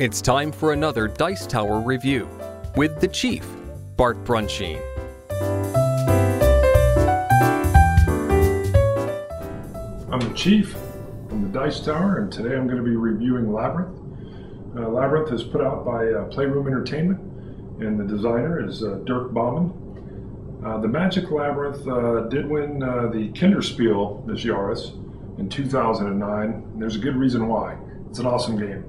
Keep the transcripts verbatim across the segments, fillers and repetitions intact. It's time for another Dice Tower review with the Chief, Bart Brunschein. I'm the Chief from the Dice Tower, and today I'm going to be reviewing Labyrinth. Uh, Labyrinth is put out by uh, Playroom Entertainment, and the designer is uh, Dirk Bauman. Uh, the Magic Labyrinth uh, did win uh, the Kinderspiel des Jahres in two thousand nine, and there's a good reason why. It's an awesome game.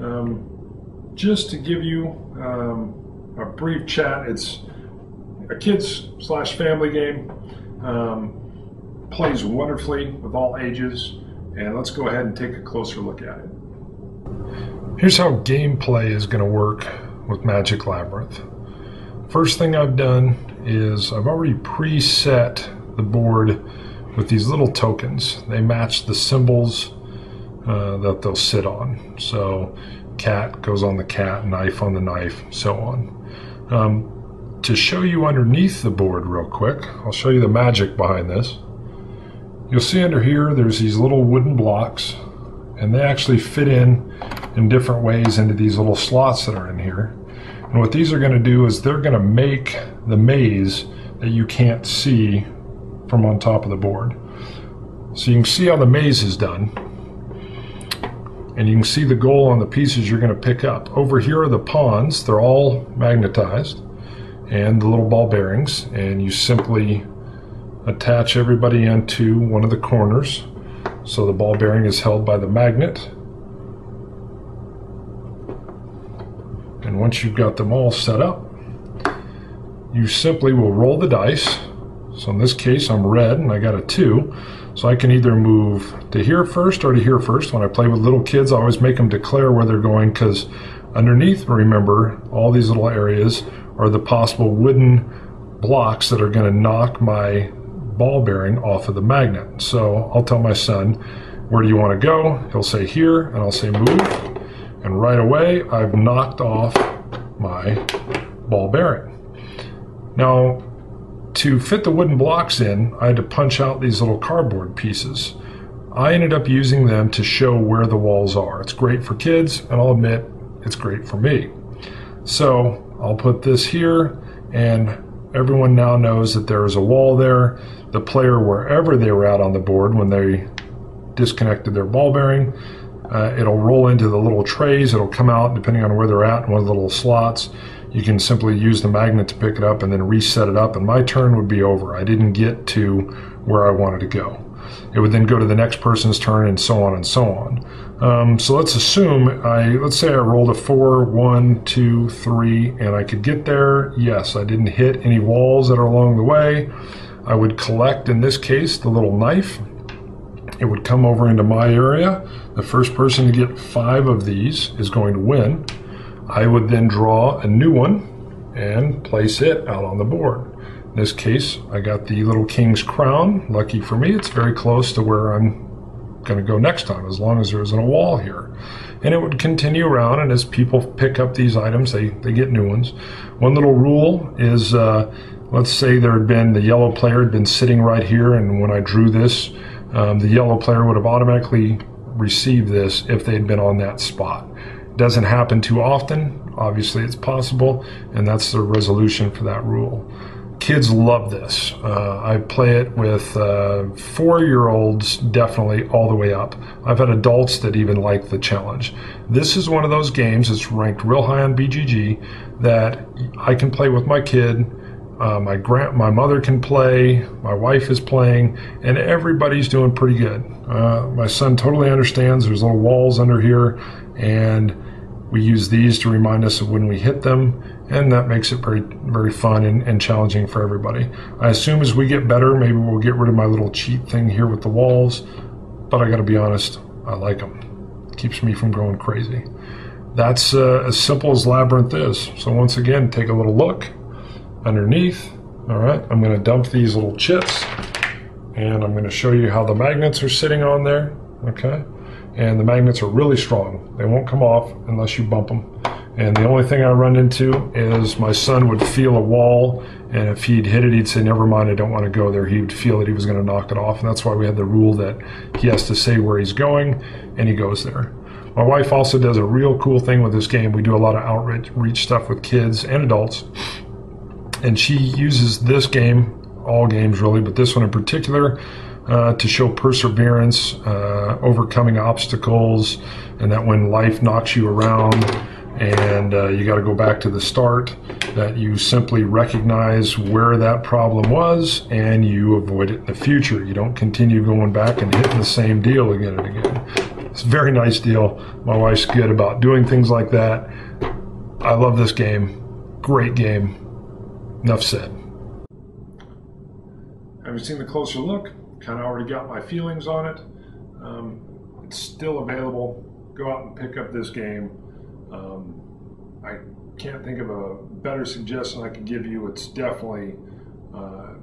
Um, just to give you um, a brief chat, it's a kids slash family game, um, plays wonderfully with all ages, and let's go ahead and take a closer look at it. Here's how gameplay is going to work with Magic Labyrinth. First thing I've done is I've already preset the board with these little tokens. They match the symbols Uh, that they'll sit on. So cat goes on the cat, knife on the knife, so on. Um, to show you underneath the board real quick, I'll show you the magic behind this. You'll see under here there's these little wooden blocks, and they actually fit in in different ways into these little slots that are in here. And what these are going to do is they're going to make the maze that you can't see from on top of the board. So you can see how the maze is done. And you can see the goal on the pieces you're going to pick up. Over here are the pawns. They're all magnetized, and the little ball bearings, and you simply attach everybody into one of the corners. So the ball bearing is held by the magnet, and once you've got them all set up, you simply will roll the dice. So in this case I'm red and I got a two. So I can either move to here first or to here first. When I play with little kids, I always make them declare where they're going, because underneath, remember, all these little areas are the possible wooden blocks that are going to knock my ball bearing off of the magnet. So I'll tell my son, where do you want to go? He'll say here, and I'll say move. And right away, I've knocked off my ball bearing. Now, to fit the wooden blocks in, I had to punch out these little cardboard pieces. I ended up using them to show where the walls are. It's great for kids, and I'll admit it's great for me. So I'll put this here, and everyone now knows that there is a wall there. The player, wherever they were at on the board when they disconnected their ball bearing, uh, it'll roll into the little trays. It'll come out depending on where they're at in one of the little slots. You can simply use the magnet to pick it up and then reset it up, and my turn would be over. I didn't get to where I wanted to go. It would then go to the next person's turn, and so on and so on. Um, so let's assume, I let's say I rolled a four, one, two, three, and I could get there. Yes, I didn't hit any walls that are along the way. I would collect, in this case, the little knife. It would come over into my area. The first person to get five of these is going to win. I would then draw a new one and place it out on the board. In this case, I got the little king's crown. Lucky for me, it's very close to where I'm going to go next time, as long as there isn't a wall here. And it would continue around, and as people pick up these items, they, they get new ones. One little rule is, uh, let's say there had been, the yellow player had been sitting right here, and when I drew this, um, the yellow player would have automatically received this if they'd been on that spot. Doesn't happen too often. Obviously it's possible, and that's the resolution for that rule. Kids love this. Uh, I play it with uh, four-year-olds, definitely, all the way up. I've had adults that even like the challenge. This is one of those games that's ranked real high on B G G that I can play with my kid. Uh, my grand, my mother can play, my wife is playing, and everybody's doing pretty good. Uh, my son totally understands. There's little walls under here, and we use these to remind us of when we hit them, and that makes it very, very fun and, and challenging for everybody. I assume as we get better, maybe we'll get rid of my little cheat thing here with the walls, but I gotta be honest, I like them. It keeps me from going crazy. That's uh, as simple as Labyrinth is. So once again, take a little look underneath. All right, I'm going to dump these little chips, and I'm going to show you how the magnets are sitting on there. Okay, and the magnets are really strong. They won't come off unless you bump them, and the only thing I run into is my son would feel a wall, and if he'd hit it, he'd say never mind, I don't want to go there. He'd feel that he was going to knock it off, and that's why we had the rule that he has to say where he's going, and he goes there. My wife also does a real cool thing with this game. We do a lot of outreach stuff with kids and adults, and she uses this game, all games really, but this one in particular, uh, to show perseverance, uh, overcoming obstacles, and that when life knocks you around and uh, you got to go back to the start, that you simply recognize where that problem was and you avoid it in the future. You don't continue going back and hitting the same deal again and again. It's a very nice deal. My wife's good about doing things like that. I love this game. Great game. Enough said. Haven't seen the closer look. Kind of already got my feelings on it. Um, it's still available. Go out and pick up this game. Um, I can't think of a better suggestion I could give you. It's definitely uh,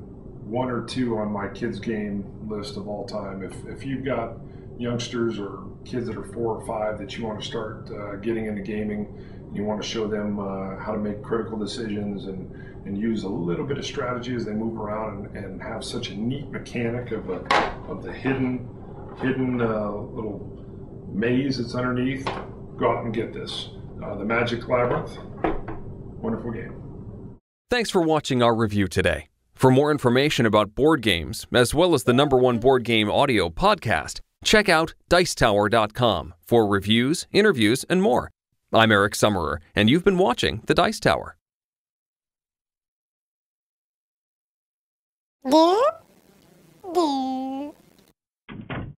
one or two on my kids' game list of all time. If, if you've got youngsters or kids that are four or five that you want to start uh, getting into gaming, and you want to show them uh, how to make critical decisions and, and use a little bit of strategy as they move around, and, and have such a neat mechanic of, a, of the hidden, hidden uh, little maze that's underneath, go out and get this. Uh, the Magic Labyrinth. Wonderful game. Thanks for watching our review today. For more information about board games, as well as the number one board game audio podcast, check out Dice Tower dot com for reviews, interviews, and more. I'm Eric Summerer, and you've been watching The Dice Tower. Yeah. Yeah.